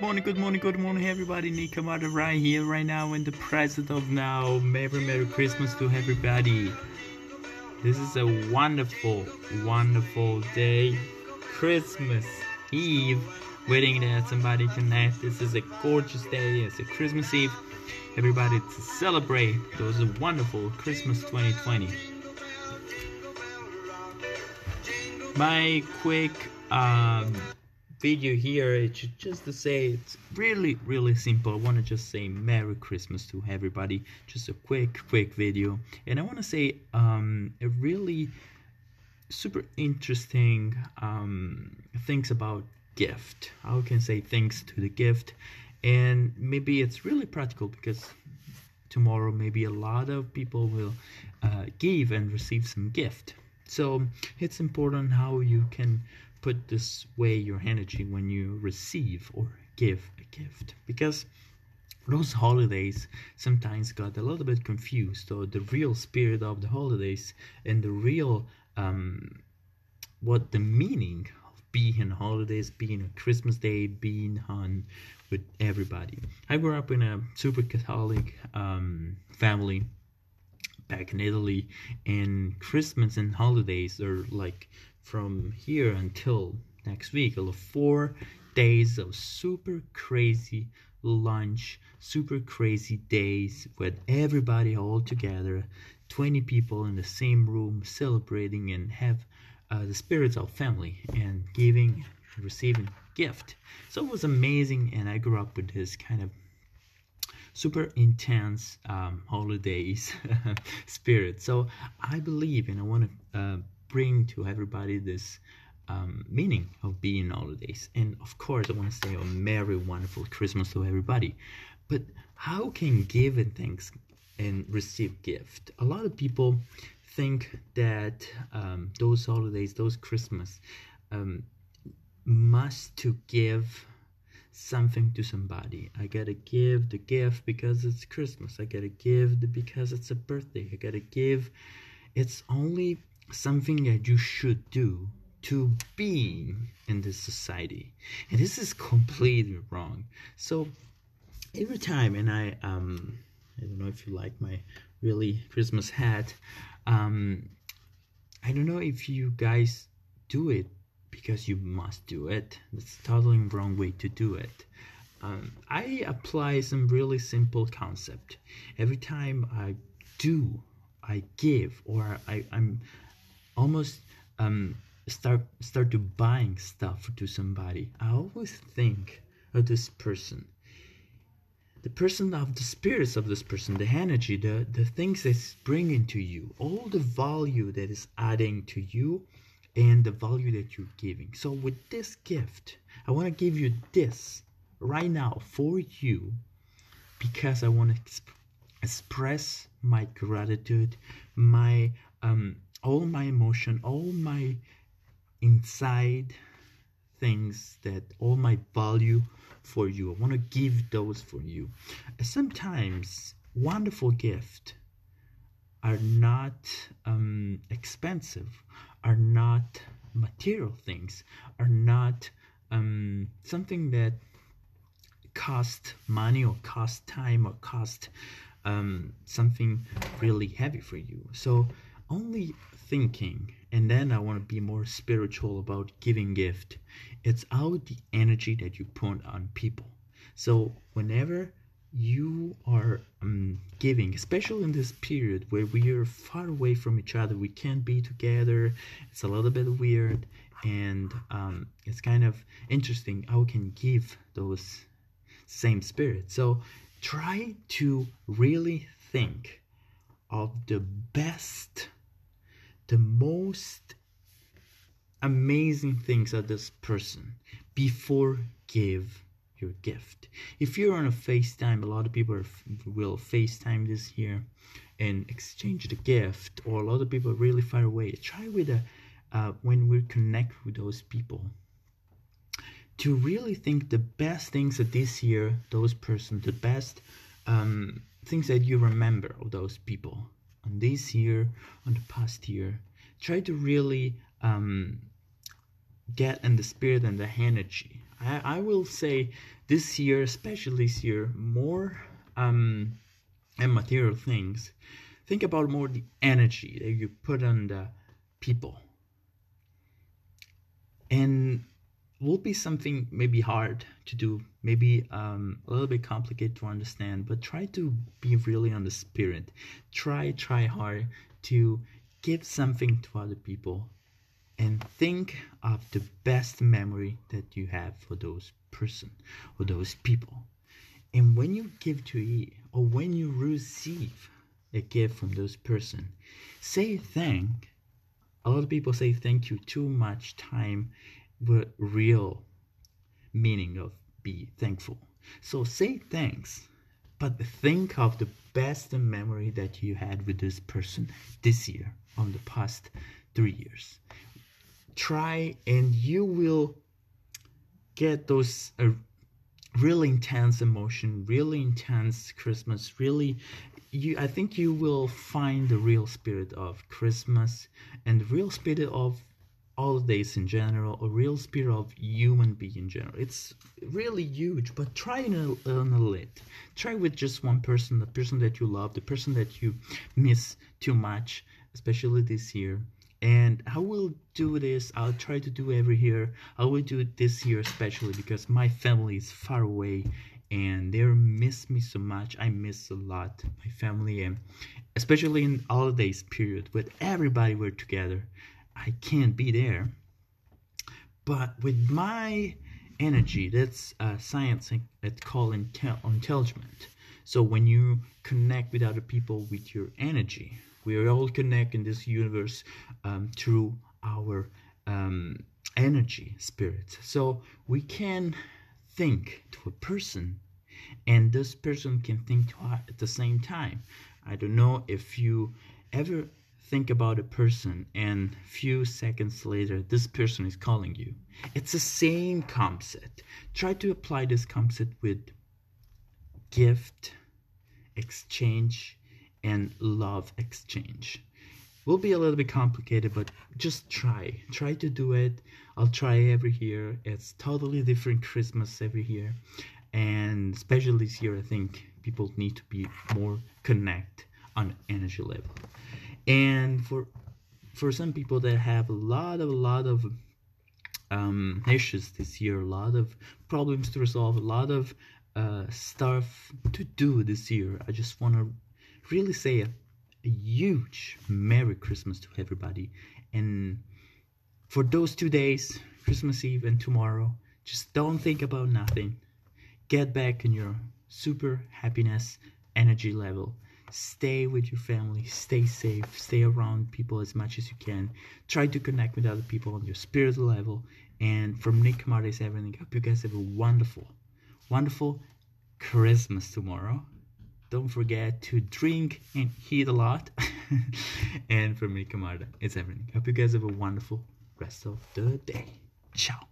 Good morning, everybody. Nick Camarda right here, right now, in the present of now. Merry Christmas to everybody. This is a wonderful day. Christmas Eve. Waiting there, somebody tonight. This is a gorgeous day. It's a Christmas Eve. Everybody to celebrate those wonderful Christmas 2020. My quick video here, it's just to say it's really simple. I want to just say Merry Christmas to everybody, just a quick video, and I want to say a really super interesting things about gift, how we can say thanks to the gift. And maybe it's really practical, because tomorrow maybe a lot of people will give and receive some gift. So it's important how you can put this way your energy when you receive or give a gift, because those holidays sometimes got a little bit confused. So the real spirit of the holidays and the real what the meaning of being on holidays, being on Christmas Day, being on with everybody. I grew up in a super Catholic family back in Italy, and Christmas and holidays are like from here until next week, 4 days of super crazy lunch, super crazy days with everybody all together, 20 people in the same room celebrating and have the spirits of family and giving and receiving gift. So it was amazing, and I grew up with this kind of super intense holidays spirit. So I believe, and I want to bring to everybody this meaning of being holidays. And of course I want to say a merry wonderful Christmas to everybody. But how can give and thanks and receive gift? A lot of people think that those holidays, those Christmas, must to give something to somebody. I gotta give the gift because it's Christmas. I gotta give because it's a birthday. I gotta give. It's only something that you should do to be in this society, and this is completely wrong. So every time, and I don't know if you like my really Christmas hat. I don't know if you guys do it because you must do it. That's totally wrong way to do it. I apply some really simple concept. Every time I give, or I'm almost start to buying stuff to somebody, I always think of this person, the person of the spirits of this person, the energy, the things that's bringing to you, all the value that is adding to you, and the value that you're giving. So with this gift, I want to give you this right now for you, because I want to express my gratitude, my all my emotion, all my inside things, that all my value for you. I want to give those for you. Sometimes wonderful gift are not expensive, are not material things, are not something that cost money or cost time or cost something really heavy for you. So only thinking, and then I want to be more spiritual about giving gift. It's out the energy that you put on people. So whenever you are giving, especially in this period where we are far away from each other, we can't be together, it's a little bit weird, and it's kind of interesting how we can give those same spirit. So try to really think of the best, the most amazing things of this person before give your gift. If you're on a FaceTime, a lot of people will FaceTime this year and exchange the gift, or a lot of people are really far away. Try with when we connect with those people, to really think the best things of this year, those person, the best things that you remember of those people on this year, on the past year. Try to really get in the spirit and the energy. I will say this year, especially this year, more and material things. Think about more the energy that you put on the people. And will be something maybe hard to do, maybe a little bit complicated to understand, but try to be really on the spirit. Try hard to give something to other people and think of the best memory that you have for those person or those people. And when you give to eat or when you receive a gift from those person, say thank. A lot of people say thank you too much time. The real meaning of be thankful. So say thanks, but think of the best memory that you had with this person this year, on the past 3 years. Try and you will get those really intense emotion, really intense Christmas, really, I think you will find the real spirit of Christmas and the real spirit of holidays in general, a real spirit of human being in general. It's really huge, but try and annul it. Try with just one person, the person that you love, the person that you miss too much, especially this year. And I will do this, I'll try to do every year. I will do it this year especially because my family is far away and they miss me so much. I miss a lot my family, and especially in holidays period with everybody we're together. I can't be there, but with my energy, that's science that's called entanglement. So when you connect with other people with your energy, we are all connected in this universe through our energy spirits. So we can think to a person and this person can think to us at the same time. I don't know if you ever think about a person and few seconds later this person is calling you. It's the same concept. Try to apply this concept with gift exchange and love exchange. Will be a little bit complicated, but just try to do it. I'll try every year. It's totally different Christmas every year, and especially this year I think people need to be more connect on energy level. And for some people that have a lot of issues this year, a lot of problems to resolve, a lot of stuff to do this year, I just want to really say a huge Merry Christmas to everybody. And for those 2 days, Christmas Eve and tomorrow, just don't think about nothing. Get back in your super happiness energy level. Stay with your family, stay safe, stay around people as much as you can. Try to connect with other people on your spiritual level. And from Nick Camarda is everything. I hope you guys have a wonderful, wonderful Christmas tomorrow. Don't forget to drink and eat a lot. And from Nick Camarda, it's everything. I hope you guys have a wonderful rest of the day. Ciao.